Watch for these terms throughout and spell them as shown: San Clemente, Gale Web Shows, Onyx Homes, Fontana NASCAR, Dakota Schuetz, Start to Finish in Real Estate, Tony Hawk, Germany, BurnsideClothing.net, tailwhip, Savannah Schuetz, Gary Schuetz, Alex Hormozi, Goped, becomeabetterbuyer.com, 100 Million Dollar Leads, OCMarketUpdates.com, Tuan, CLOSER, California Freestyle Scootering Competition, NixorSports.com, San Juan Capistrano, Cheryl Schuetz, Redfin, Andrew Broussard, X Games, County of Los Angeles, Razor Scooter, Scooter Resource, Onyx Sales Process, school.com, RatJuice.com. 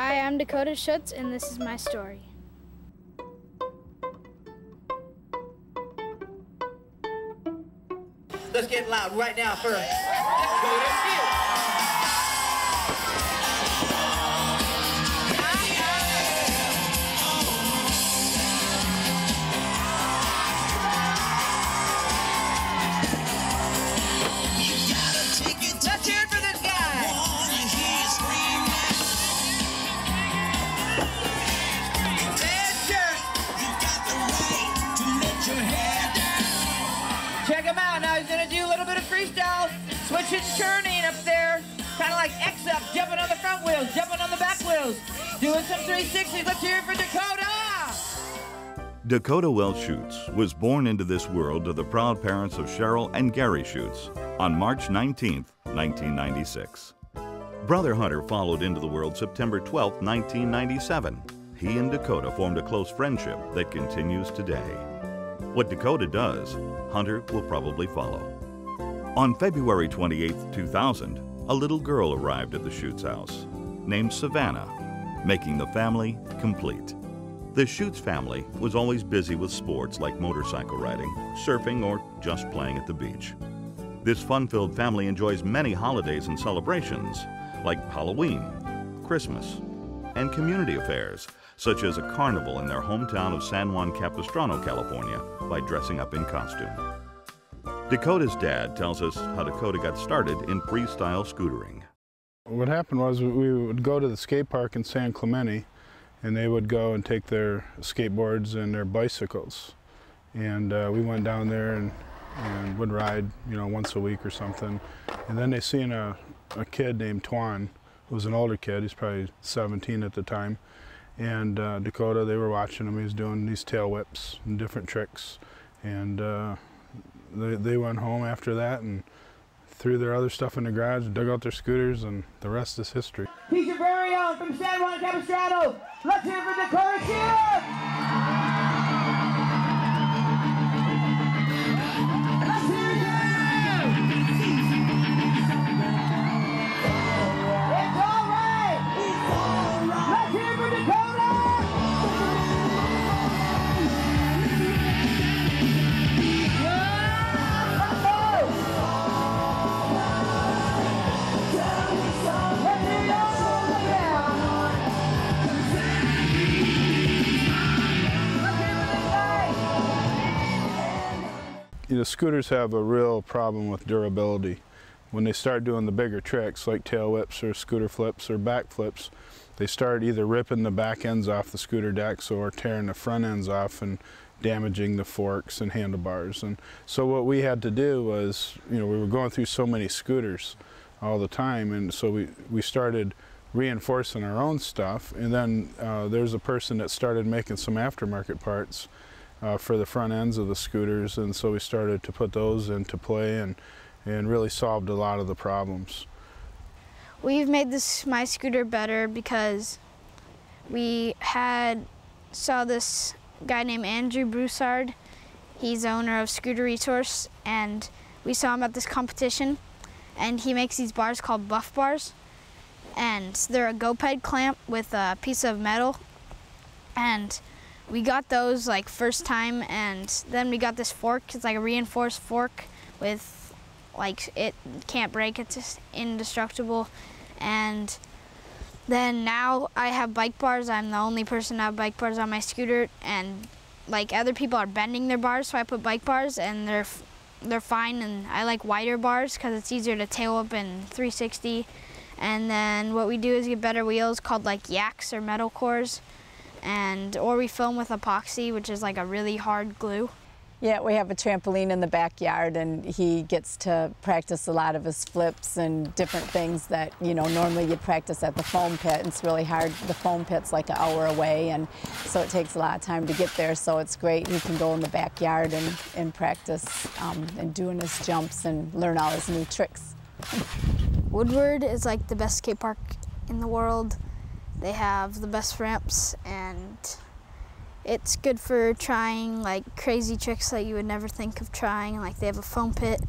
Hi, I'm Dakota Schuetz, and this is my story. Let's get loud right now for Dakota. Switching, turning up there, kind of like X up, jumping on the front wheels, jumping on the back wheels, doing some 360s. Let's hear it for Dakota! Dakota Welch Schuetz was born into this world to the proud parents of Cheryl and Gary Schuetz on March 19, 1996. Brother Hunter followed into the world September 12, 1997. He and Dakota formed a close friendship that continues today. What Dakota does, Hunter will probably follow. On February 28, 2000, a little girl arrived at the Schuetz house, named Savannah, making the family complete. The Schuetz family was always busy with sports like motorcycle riding, surfing, or just playing at the beach. This fun-filled family enjoys many holidays and celebrations, like Halloween, Christmas, and community affairs, such as a carnival in their hometown of San Juan Capistrano, California, by dressing up in costume. Dakota's dad tells us how Dakota got started in freestyle scootering. What happened was we would go to the skate park in San Clemente, and they would go and take their skateboards and their bicycles. And we went down there and would ride, you know, once a week or something. And then they seen a kid named Tuan, who was an older kid. He's probably 17 at the time. And Dakota, they were watching him. He was doing these tail whips and different tricks. And They went home after that and threw their other stuff in the garage, dug out their scooters, and the rest is history. Peter Berryon from San Juan Capistrano. Let's hear for Dakota Schuetz! Let's hear it! It's all right! It's all right! Let's hear for Dakota! You know, scooters have a real problem with durability. When they start doing the bigger tricks, like tail whips or scooter flips or back flips, they start either ripping the back ends off the scooter decks or tearing the front ends off and damaging the forks and handlebars. And so what we had to do was, you know, we were going through so many scooters all the time, and so we started reinforcing our own stuff. And then there's a person that started making some aftermarket parts for the front ends of the scooters, and so we started to put those into play and really solved a lot of the problems. We've made this my scooter better because we saw this guy named Andrew Broussard. He's owner of Scooter Resource, and we saw him at this competition, and he makes these bars called buff bars, and they're a Goped clamp with a piece of metal, and we got those like first time, and then we got this fork. It's like a reinforced fork with like it can't break, it's indestructible. And then now I have bike bars. I'm the only person to have bike bars on my scooter, and like other people are bending their bars, so I put bike bars, and they're fine, and I like wider bars because it's easier to tail up in 360. And then what we do is get better wheels called like yaks or metal cores, or we film with epoxy, which is like a really hard glue. Yeah, we have a trampoline in the backyard, and he gets to practice a lot of his flips and different things that, you know, normally you'd practice at the foam pit. It's really hard. The foam pit's like an hour away, and so it takes a lot of time to get there, so it's great. He can go in the backyard and practice and doing his jumps and learn all his new tricks. Woodward is like the best skate park in the world. They have the best ramps, and it's good for trying like crazy tricks that you would never think of trying. Like they have a foam pit.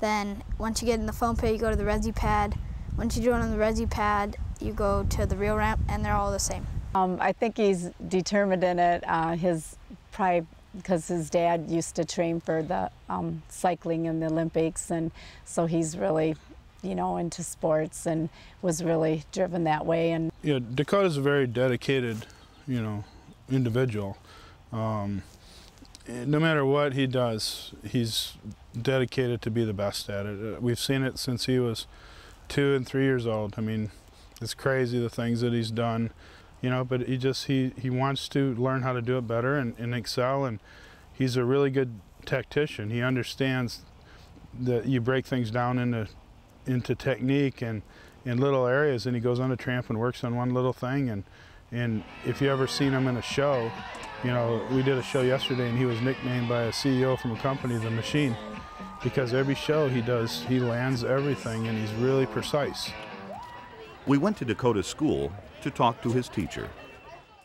Then once you get in the foam pit, you go to the resi pad. Once you do it on the resi pad, you go to the real ramp, and they're all the same. I think he's determined in it. His probably because his dad used to train for the cycling in the Olympics, and so he's really, you know, into sports and was really driven that way. And yeah, Dakota's a very dedicated, you know, individual. No matter what he does, he's dedicated to be the best at it. We've seen it since he was 2 and 3 years old. I mean, it's crazy the things that he's done, you know, but he just, he wants to learn how to do it better and excel, and he's a really good tactician. He understands that you break things down into technique and in little areas, and he goes on a tramp and works on one little thing. And if you ever seen him in a show, you know, we did a show yesterday and he was nicknamed by a CEO from a company, The Machine, because every show he does, he lands everything and he's really precise. We went to Dakota's school to talk to his teacher.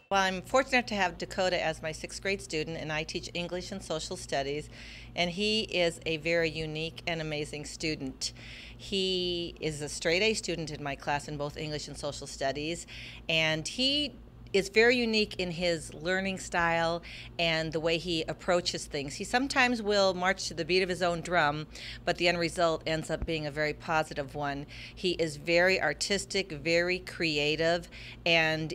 Well, I'm fortunate to have Dakota as my 6th grade student, and I teach English and Social Studies, and he is a very unique and amazing student. He is a straight A student in my class in both English and Social Studies, and he is very unique in his learning style and the way he approaches things. He sometimes will march to the beat of his own drum, but the end result ends up being a very positive one. He is very artistic, very creative, and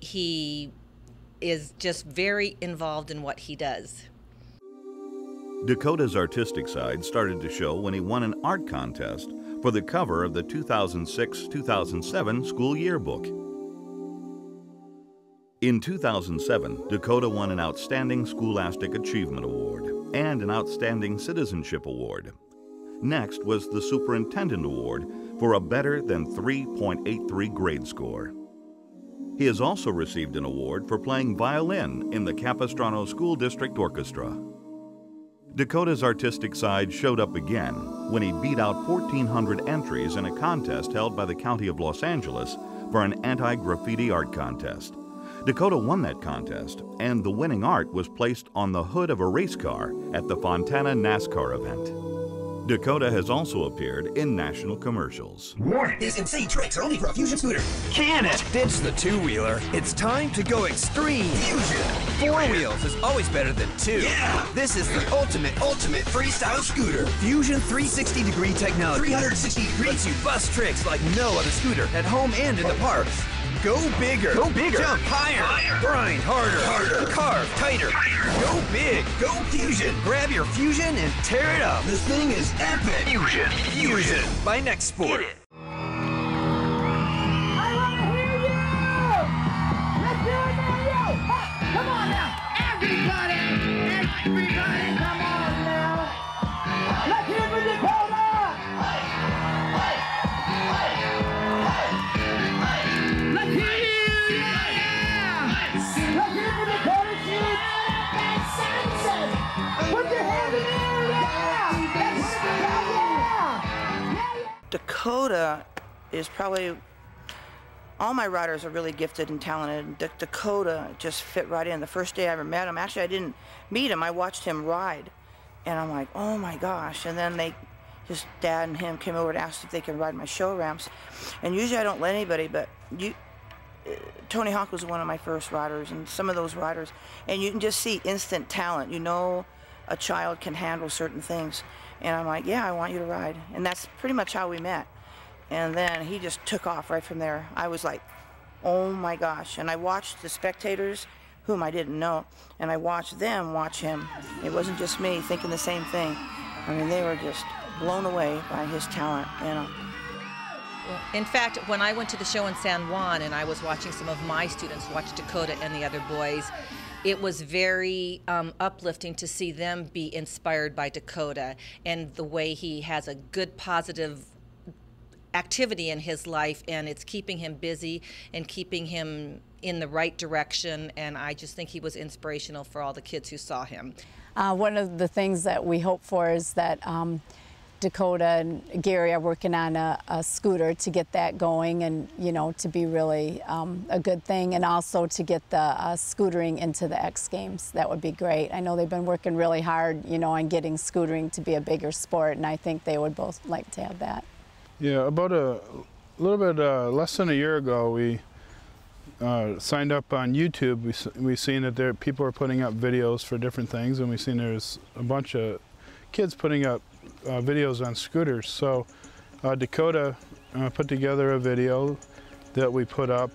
he is just very involved in what he does. Dakota's artistic side started to show when he won an art contest for the cover of the 2006-2007 school yearbook. In 2007, Dakota won an Outstanding Scholastic Achievement Award and an Outstanding Citizenship Award. Next was the Superintendent Award for a better than 3.83 grade score. He has also received an award for playing violin in the Capistrano School District Orchestra. Dakota's artistic side showed up again when he beat out 1,400 entries in a contest held by the County of Los Angeles for an anti-graffiti art contest. Dakota won that contest, and the winning art was placed on the hood of a race car at the Fontana NASCAR event. Dakota has also appeared in national commercials. Warning! These insane tricks are only for a Fusion scooter. Can it! Ditch the two-wheeler. It's time to go extreme. Fusion! 4 wheels is always better than 2. Yeah! This is the ultimate freestyle scooter. Fusion 360-degree technology. 360 degrees. Lets you bust tricks like no other scooter at home and in the parks. Go bigger, jump higher, grind harder, carve tighter, go big, go Fusion. Grab your Fusion and tear it up. This thing is epic. Fusion. By Next Sport. I want to hear you! Let's do it for you! Oh, come on now, everybody, come on now. Let's hear it for Dakota! Dakota is probably, all my riders are really gifted and talented. Dakota just fit right in. The first day I ever met him, actually I didn't meet him, I watched him ride. And I'm like, oh my gosh. And then his dad and him came over and asked if they could ride my show ramps. And usually I don't let anybody, but Tony Hawk was one of my first riders, and some of those riders, and you can just see instant talent. You know, a child can handle certain things. And I'm like, yeah, I want you to ride. And that's pretty much how we met. And then he just took off right from there. I was like, oh my gosh. And I watched the spectators, whom I didn't know, and I watched them watch him. It wasn't just me thinking the same thing. I mean, they were just blown away by his talent, you know. In fact, when I went to the show in San Juan and I was watching some of my students watch Dakota and the other boys, it was very uplifting to see them be inspired by Dakota and the way he has a good, positive activity in his life, and it's keeping him busy and keeping him in the right direction, and I just think he was inspirational for all the kids who saw him. One of the things that we hope for is that Dakota and Gary are working on a scooter to get that going, and you know, to be really a good thing, and also to get the scootering into the X Games. That would be great. I know they've been working really hard, you know, on getting scootering to be a bigger sport, and I think they would both like to have that. Yeah, about A little bit less than a year ago, we signed up on YouTube. We seen that there people are putting up videos for different things, and we seen there's a bunch of kids putting up videos on scooters. So Dakota put together a video that we put up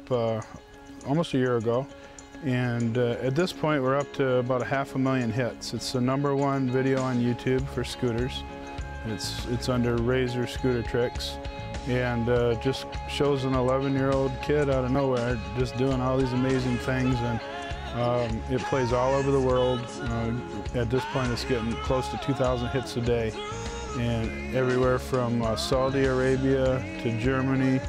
almost a year ago, and at this point we're up to about 500,000 hits. It's the #1 video on YouTube for scooters. It's under Razor Scooter Tricks, and just shows an 11-year-old kid out of nowhere just doing all these amazing things, and it plays all over the world. At this point it's getting close to 2,000 hits a day, and everywhere from Saudi Arabia to Germany,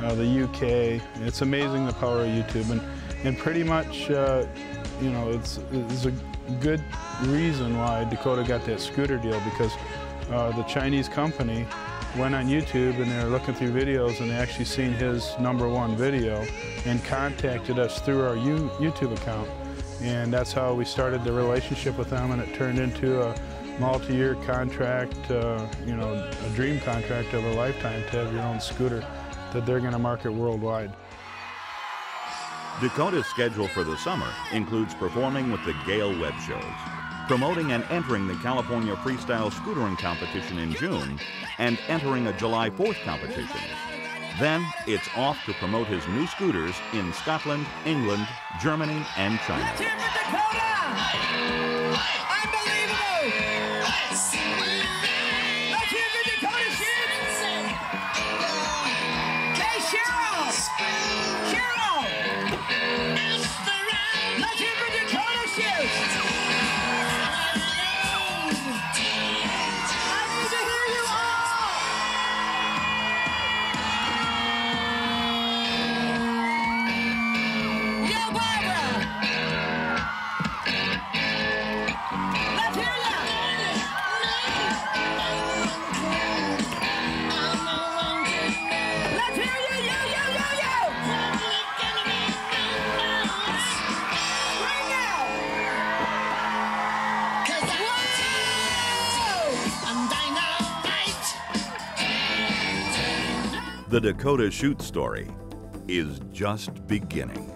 the UK. It's amazing the power of YouTube, and pretty much you know, it's a good reason why Dakota got that scooter deal, because the Chinese company went on YouTube and they were looking through videos, and they actually seen his #1 video and contacted us through our YouTube account, and that's how we started the relationship with them, and it turned into a multi-year contract, you know, a dream contract of a lifetime to have your own scooter that they're going to market worldwide. Dakota's schedule for the summer includes performing with the Gale Web Shows, promoting and entering the California Freestyle Scootering Competition in June, and entering a July 4th competition. Then it's off to promote his new scooters in Scotland, England, Germany, and China. Let's hear for Dakota! Unbelievable! Let's hear for Dakota Schuetz! Hey, Cheryl! Cheryl! Let's hear for Dakota Schuetz! The Dakota Schuetz story is just beginning.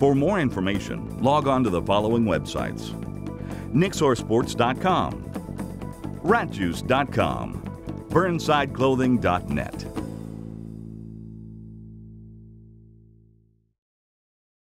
For more information, log on to the following websites: NixorSports.com, RatJuice.com, BurnsideClothing.net.